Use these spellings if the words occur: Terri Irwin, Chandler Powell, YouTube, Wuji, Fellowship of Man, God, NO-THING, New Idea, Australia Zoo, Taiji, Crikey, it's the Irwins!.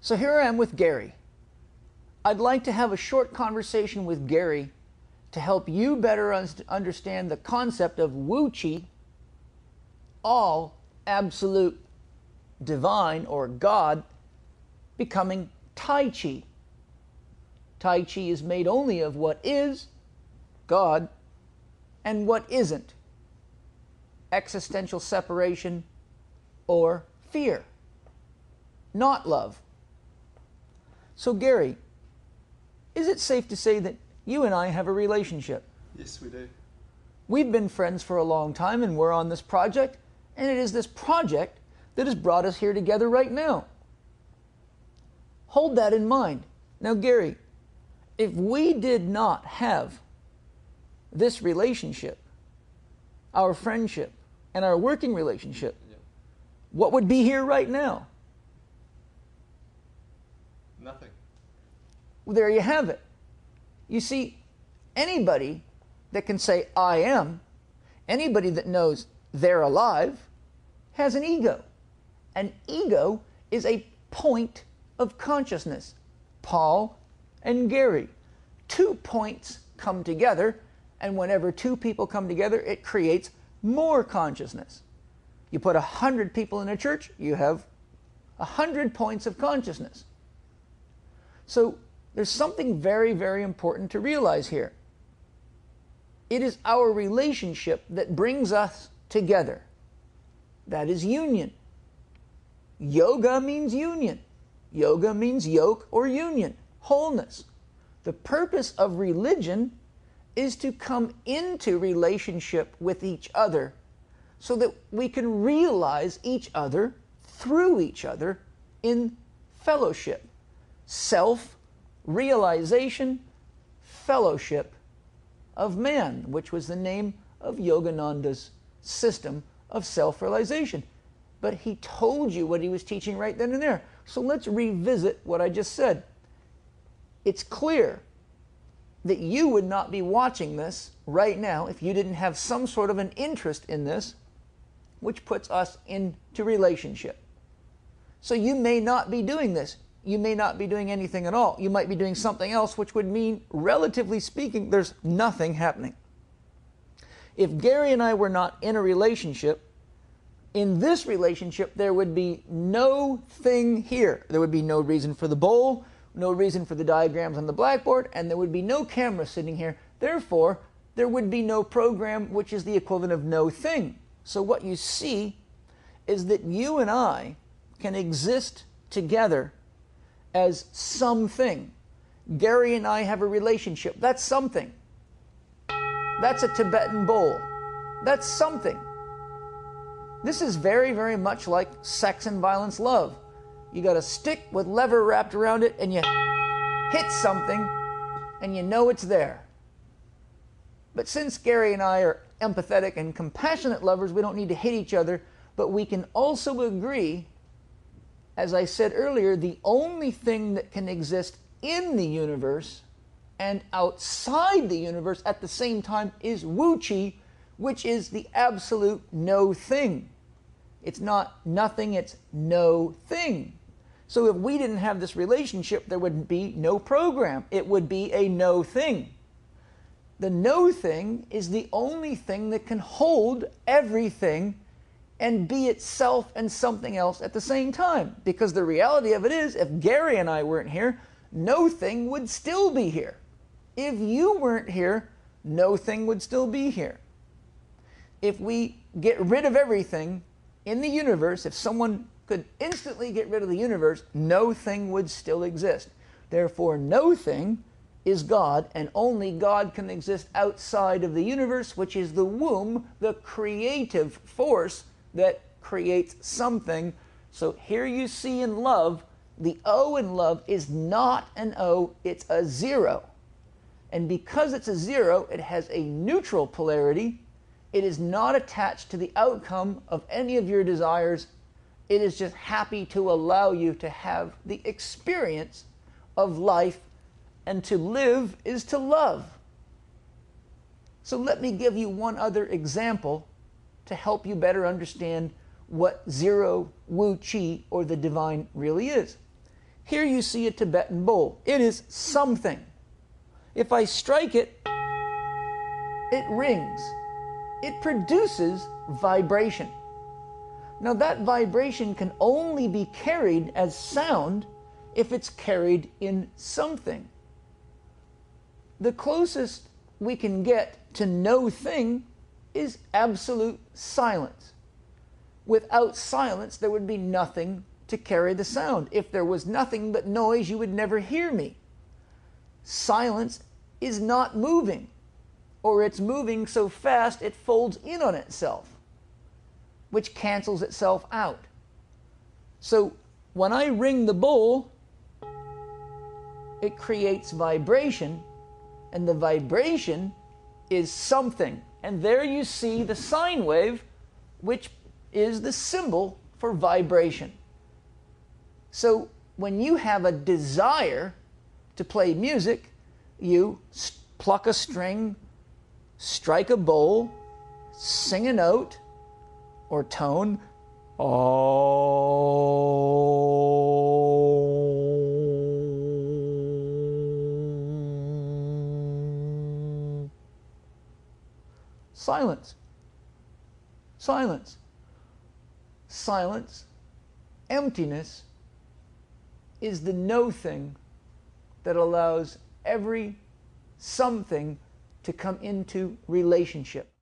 So here I am with Gary. I'd like to have a short conversation with Gary to help you better understand the concept of Wuji, all absolute divine or God, becoming Taiji. Taiji is made only of what is, God, and what isn't, existential separation or fear, not love. So Gary, is it safe to say that you and I have a relationship? Yes, we do. We've been friends for a long time and we're on this project, and it is this project that has brought us here together right now. Hold that in mind. Now, Gary, if we did not have this relationship, our friendship, and our working relationship, yeah, what would be here right now? Nothing. Well, there you have it. You see, anybody that can say, I am, anybody that knows they're alive, has an ego. An ego is a point of consciousness. Paul and Gary. 2 points come together, and whenever 2 people come together, it creates more consciousness. You put 100 people in a church, you have 100 points of consciousness. So there's something very, very important to realize here. It is our relationship that brings us together. That is union. Yoga means union. Yoga means yoke or union, wholeness. The purpose of religion is to come into relationship with each other so that we can realize each other through each other in fellowship. Self-realization, Fellowship of Man, which was the name of Yogananda's system of self-realization. But he told you what he was teaching right then and there. So let's revisit what I just said. It's clear that you would not be watching this right now if you didn't have some sort of an interest in this, which puts us into relationship. So you may not be doing this. You may not be doing anything at all. You might be doing something else, which would mean, relatively speaking, there's nothing happening. If Gary and I were not in a relationship, in this relationship, there would be no thing here. There would be no reason for the bowl, no reason for the diagrams on the blackboard, and there would be no camera sitting here. Therefore, there would be no program, which is the equivalent of no thing. So what you see is that you and I can exist together as something. Gary and I have a relationship. That's something. That's a Tibetan bowl. That's something. This is very, very much like sex and violence love. You got a stick with leather wrapped around it and you hit something and you know it's there. But since Gary and I are empathetic and compassionate lovers, we don't need to hit each other, but we can also agree, as I said earlier, the only thing that can exist in the universe and outside the universe at the same time is Wuji, which is the absolute no thing. It's not nothing, it's no thing. So if we didn't have this relationship, there would be no program. It would be a no thing. The no thing is the only thing that can hold everything and be itself and something else at the same time. Because the reality of it is, if Gary and I weren't here, no thing would still be here. If you weren't here, no thing would still be here. If we get rid of everything in the universe, if someone could instantly get rid of the universe, no thing would still exist. Therefore, no thing is God, and only God can exist outside of the universe, which is the womb, the creative force that creates something. So here you see in love, the O in love is not an O, it's a zero. And because it's a zero, it has a neutral polarity. It is not attached to the outcome of any of your desires. It is just happy to allow you to have the experience of life, and to live is to love. So let me give you one other example to help you better understand what zero Wuji or the divine really is. Here you see a Tibetan bowl. It is something. If I strike it, it rings. It produces vibration. Now that vibration can only be carried as sound if it's carried in something. The closest we can get to no-thing is absolute silence. Without silence, there would be nothing to carry the sound. If there was nothing but noise, you would never hear me. Silence is not moving, or it's moving so fast it folds in on itself, which cancels itself out. So when I ring the bowl, it creates vibration, and the vibration is something. And there you see the sine wave, which is the symbol for vibration. So when you have a desire to play music, you pluck a string, strike a bowl, sing a note or tone. Om. Silence. Silence. Silence, emptiness, is the no-thing that allows every something to come into relationship.